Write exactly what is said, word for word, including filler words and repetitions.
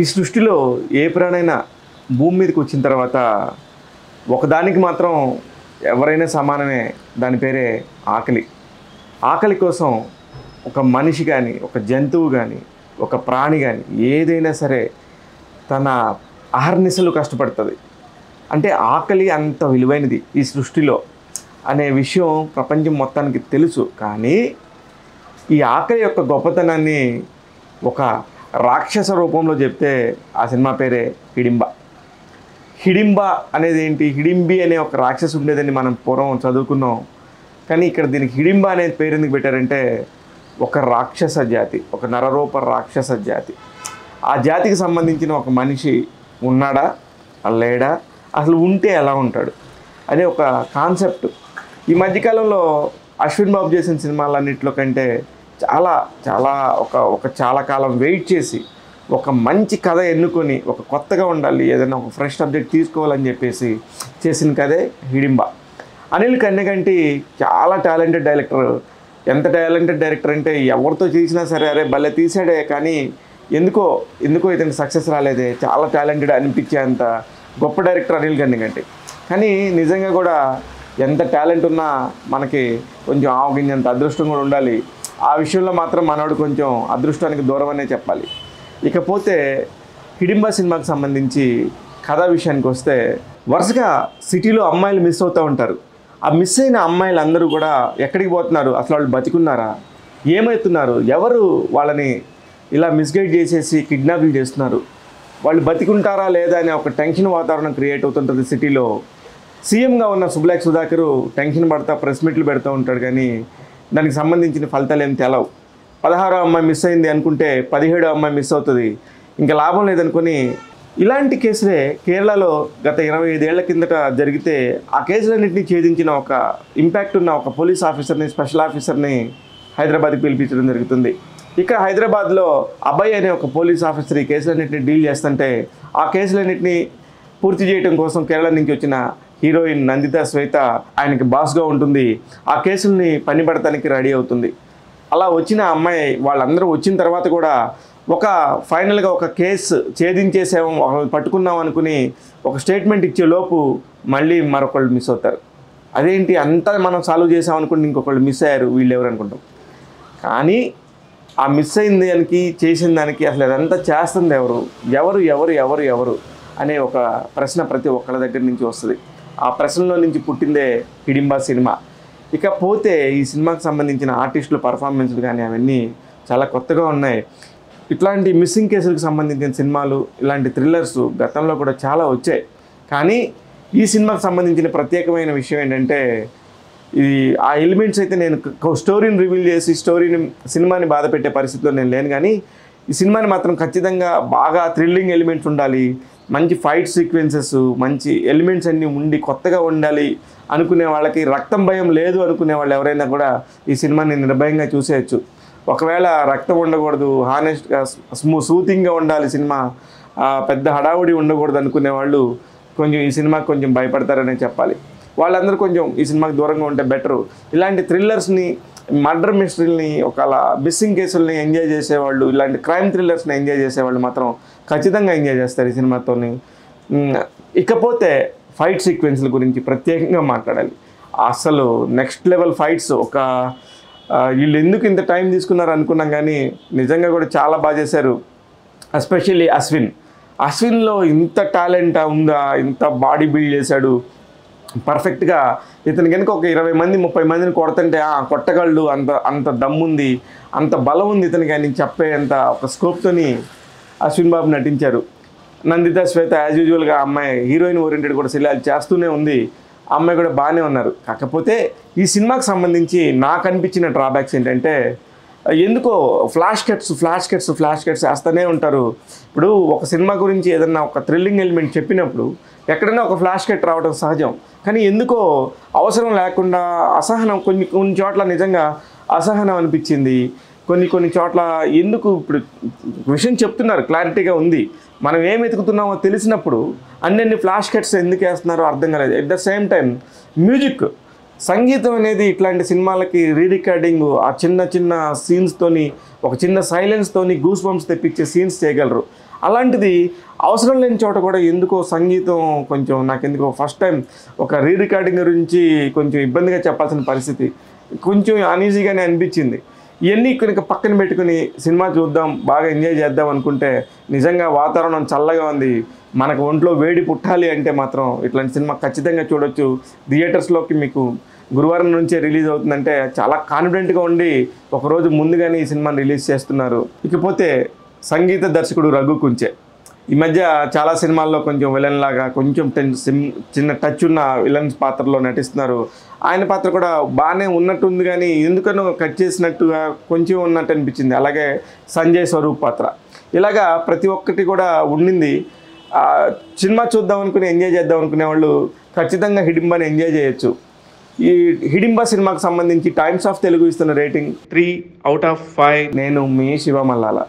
ఈ సృష్టిలో ఏ ప్రాణైనా భూమి మీదకి వచ్చిన తర్వాత ఒకదానికి మాత్రం ఎవరైనా సమానమే, దాని పేరే ఆకలి. ఆకలి కోసం ఒక మనిషి కానీ, ఒక జంతువు కానీ, ఒక ప్రాణి కానీ ఏదైనా సరే తన అహర్నిశలు కష్టపడుతుంది. అంటే ఆకలి అంత విలువైనది ఈ సృష్టిలో అనే విషయం ప్రపంచం మొత్తానికి తెలుసు. కానీ ఈ ఆకలి యొక్క గొప్పతనాన్ని ఒక రాక్షస రూపంలో చెప్తే ఆ సినిమా పేరే హిడింబ. హిడింబ అనేది ఏంటి? హిడింబి అనే ఒక రాక్షసు ఉండేదని మనం పూర్వం చదువుకున్నాం. కానీ ఇక్కడ దీనికి హిడింబ అనే పేరు ఎందుకు పెట్టారంటే, ఒక రాక్షస జాతి, ఒక నరరూప రాక్షస జాతి. ఆ జాతికి సంబంధించిన ఒక మనిషి ఉన్నాడా లేడా, అసలు ఉంటే ఎలా ఉంటాడు అనే ఒక కాన్సెప్ట్ ఈ మధ్యకాలంలో అశ్విన్ బాబు చేసిన సినిమాలన్నింటిలో కంటే చాలా చాలా ఒక ఒక చాలా కాలం వెయిట్ చేసి ఒక మంచి కథ ఎన్నుకొని ఒక కొత్తగా ఉండాలి, ఏదైనా ఒక ఫ్రెష్ సబ్జెక్ట్ తీసుకోవాలని చెప్పేసి చేసిన కథే హిడింబ. అనిల్ కన్నెగంటి చాలా టాలెంటెడ్ డైరెక్టర్. ఎంత టాలెంటెడ్ డైరెక్టర్ అంటే ఎవరితో చేసినా సరే అరే భలే తీసాడే, కానీ ఎందుకో ఎందుకో ఇతనికి సక్సెస్ రాలేదే, చాలా టాలెంటెడ్ అనిపించేంత గొప్ప డైరెక్టర్ అనిల్ కన్నెగంటి. కానీ నిజంగా కూడా ఎంత టాలెంట్ ఉన్నా మనకి కొంచెం ఆవగించేంత అదృష్టం కూడా ఉండాలి. ఆ విషయంలో మాత్రం మనోడు కొంచెం అదృష్టానికి దూరం అనే చెప్పాలి. ఇకపోతే హిడింబ సినిమాకి సంబంధించి కథ విషయానికి వస్తే, వరుసగా సిటీలో అమ్మాయిలు మిస్ అవుతూ ఉంటారు. ఆ మిస్ అయిన అమ్మాయిలు అందరూ కూడా ఎక్కడికి పోతున్నారు, అసలు వాళ్ళు బతికున్నారా, ఏమవుతున్నారు, ఎవరు వాళ్ళని ఇలా మిస్గైడ్ చేసేసి కిడ్నాప్లు చేస్తున్నారు, వాళ్ళు బతికుంటారా లేదా అనే ఒక టెన్షన్ వాతావరణం క్రియేట్ అవుతుంటుంది సిటీలో. సీఎంగా ఉన్న సుబ్లాక్ సుధాకరు టెన్షన్ పడతా ప్రెస్ మీట్లు పెడుతూ ఉంటాడు, కానీ దానికి సంబంధించిన ఫలితాలు ఏమి తెలవు. పదహారో అమ్మాయి మిస్ అయింది అనుకుంటే పదిహేడో అమ్మాయి మిస్ అవుతుంది, ఇంకా లాభం లేదనుకొని. ఇలాంటి కేసులే కేరళలో గత ఇరవై ఐదేళ్ల కిందట జరిగితే ఆ కేసులన్నింటినీ ఛేదించిన ఒక ఇంపాక్ట్ ఉన్న ఒక పోలీస్ ఆఫీసర్ని, స్పెషల్ ఆఫీసర్ని హైదరాబాద్కి పిలిపించడం జరుగుతుంది. ఇక హైదరాబాద్లో అబ్బాయి అనే ఒక పోలీస్ ఆఫీసర్ ఈ కేసులన్నింటినీ డీల్ చేస్తుంటే ఆ కేసులన్నింటినీ పూర్తి చేయడం కోసం కేరళ నుంచి వచ్చిన హీరోయిన్ నందిత శ్వేత ఆయనకి బాస్గా ఉంటుంది. ఆ కేసుల్ని పని పడటానికి రెడీ అవుతుంది. అలా వచ్చిన అమ్మాయి వాళ్ళందరూ వచ్చిన తర్వాత కూడా ఒక ఫైనల్గా ఒక కేసు ఛేదించేసాము, ఒకళ్ళు పట్టుకున్నాం అనుకుని ఒక స్టేట్మెంట్ ఇచ్చేలోపు మళ్ళీ మరొకళ్ళు మిస్ అవుతారు. అదేంటి అంతా మనం సాల్వ్ చేసాం అనుకుని ఇంకొకళ్ళు మిస్ అయ్యారు, వీళ్ళు ఎవరు అనుకుంటాం. కానీ ఆ మిస్ అయిన దానికి చేసిన దానికి అసలు అదంతా చేస్తుంది ఎవరు ఎవరు ఎవరు ఎవరు ఎవరు అనే ఒక ప్రశ్న ప్రతి ఒక్కళ్ళ దగ్గర నుంచి వస్తుంది. ఆ ప్రశ్నలో నుంచి పుట్టిందే హిడింబ సినిమా. ఇకపోతే ఈ సినిమాకు సంబంధించిన ఆర్టిస్టుల పర్ఫార్మెన్స్లు కానీ అవన్నీ చాలా కొత్తగా ఉన్నాయి. ఇట్లాంటి మిస్సింగ్ కేసులకు సంబంధించిన సినిమాలు, ఇలాంటి థ్రిల్లర్స్ గతంలో కూడా చాలా వచ్చాయి. కానీ ఈ సినిమాకు సంబంధించిన ప్రత్యేకమైన విషయం ఏంటంటే, ఇది ఆ ఎలిమెంట్స్ అయితే నేను స్టోరీని రివీల్ చేసి స్టోరీని సినిమాని బాధ పెట్టే పరిస్థితిలో నేను లేను, కానీ ఈ సినిమాని మాత్రం ఖచ్చితంగా బాగా థ్రిల్లింగ్ ఎలిమెంట్స్ ఉండాలి, మంచి ఫైట్ సీక్వెన్సెస్, మంచి ఎలిమెంట్స్ అన్నీ ఉండి కొత్తగా ఉండాలి అనుకునే వాళ్ళకి, రక్తం భయం లేదు అనుకునే వాళ్ళు ఎవరైనా కూడా ఈ సినిమాని నిర్భయంగా చూసేయచ్చు. ఒకవేళ రక్తం ఉండకూడదు, హానెస్ట్గా స్మూ సూతింగ్గా ఉండాలి సినిమా, పెద్ద హడావుడి ఉండకూడదు అనుకునే వాళ్ళు కొంచెం ఈ సినిమాకి కొంచెం భయపడతారనే చెప్పాలి. వాళ్ళందరూ కొంచెం ఈ సినిమాకి దూరంగా ఉంటే బెటరు. ఇలాంటి థ్రిల్లర్స్ని, మర్డర్ మిస్టరీల్ని, ఒక మిస్సింగ్ కేసుల్ని ఎంజాయ్ చేసేవాళ్ళు, ఇలాంటి క్రైమ్ థ్రిల్లర్స్ని ఎంజాయ్ చేసేవాళ్ళు మాత్రం ఖచ్చితంగా ఎంజాయ్ చేస్తారు ఈ సినిమాతో. ఇకపోతే ఫైట్ సీక్వెన్స్ల గురించి ప్రత్యేకంగా మాట్లాడాలి. అసలు నెక్స్ట్ లెవెల్ ఫైట్స్. ఒక వీళ్ళు ఎందుకు ఇంత టైం తీసుకున్నారు అనుకున్నాం, కానీ నిజంగా కూడా చాలా బాగా చేశారు. ఎస్పెషల్లీ అశ్విన్. అశ్విన్లో ఇంత టాలెంట్ ఉందా, ఇంత బాడీ బిల్డ్ చేశాడు పర్ఫెక్ట్గా. ఇతను కనుక ఒక ఇరవై మంది ముప్పై మందిని కొడుతుంటే ఆ కొట్టగళ్ళు, అంత అంత దమ్ముంది, అంత బలం ఉంది ఇతనికి అని చెప్పే అంత ఒక స్కోప్తోని అశ్విన్ బాబు నటించారు. నందిత శ్వేత యాజ్ యూజువల్గా అమ్మాయి హీరోయిన్ ఓరియంటెడ్ కూడా సినిమాలు చేస్తూనే ఉంది, అమ్మాయి కూడా బాగానే ఉన్నారు. కాకపోతే ఈ సినిమాకు సంబంధించి నాకు అనిపించిన డ్రాబ్యాక్స్ ఏంటంటే, ఎందుకో flash cuts flash cuts flash cuts వేస్తూనే ఉంటారు. ఇప్పుడు ఒక సినిమా గురించి ఏదన్నా ఒక థ్రిల్లింగ్ ఎలిమెంట్ చెప్పినప్పుడు ఎక్కడైనా ఒక ఫ్లాష్ కట్ రావడం సహజం. కానీ ఎందుకో అవసరం లేకుండా అసహనం, కొన్ని కొన్ని చోట్ల నిజంగా అసహనం అనిపించింది. కొన్ని కొన్ని చోట్ల ఎందుకు, ఇప్పుడు విషయం చెప్తున్నారు, క్లారిటీగా ఉంది, మనం ఏం వెతుకుతున్నామో తెలిసినప్పుడు అన్ని ఫ్లాష్ కట్స్ ఎందుకు వేస్తున్నారో అర్థం కాలేదు. At the same time music, సంగీతం అనేది ఇట్లాంటి సినిమాలకి రీ రికార్డింగ్, ఆ చిన్న చిన్న సీన్స్తోని, ఒక చిన్న సైలెన్స్తోని గూస్ బంప్స్ తెప్పించే సీన్స్ చేయగలరు. అలాంటిది అవసరం లేని చోట కూడా ఎందుకో సంగీతం కొంచెం నాకు ఎందుకో ఫస్ట్ టైం ఒక రీ రికార్డింగ్ గురించి కొంచెం ఇబ్బందిగా చెప్పాల్సిన పరిస్థితి కొంచెం అన్ఈజీగానే అనిపించింది. ఇవన్నీ కనుక పక్కన పెట్టుకుని సినిమా చూద్దాం బాగా ఎంజాయ్ చేద్దాం అనుకుంటే నిజంగా వాతావరణం చల్లగా ఉంది. మనకు ఒంట్లో వేడి పుట్టాలి అంటే మాత్రం ఇట్లాంటి సినిమా ఖచ్చితంగా చూడొచ్చు. థియేటర్స్లోకి మీకు గురువారం నుంచే రిలీజ్ అవుతుందంటే చాలా కాన్ఫిడెంట్గా ఉండి ఒకరోజు ముందుగానే ఈ సినిమాని రిలీజ్ చేస్తున్నారు. ఇకపోతే సంగీత దర్శకుడు రఘు కుంచే ఈ మధ్య చాలా సినిమాల్లో కొంచెం విలన్ లాగా కొంచెం చిన్న టచ్ ఉన్న విలన్ పాత్రలో నటిస్తున్నారు. ఆయన పాత్ర కూడా బాగానే ఉన్నట్టుంది కానీ ఎందుకనో కట్ చేసినట్టుగా కొంచెం ఉన్నట్టు అనిపించింది. అలాగే సంజయ్ స్వరూప్ పాత్ర ఇలాగా ప్రతి ఒక్కటి కూడా ఉండింది. సినిమా చూద్దాం అనుకుని ఎంజాయ్ చేద్దాం అనుకునే వాళ్ళు ఖచ్చితంగా హిడింబాని ఎంజాయ్ చేయొచ్చు. ఈ హిడింబా సినిమాకు సంబంధించి టైమ్స్ ఆఫ్ తెలుగు ఇస్తున్న rating three out of five. నేను మీ శివ మల్లాల.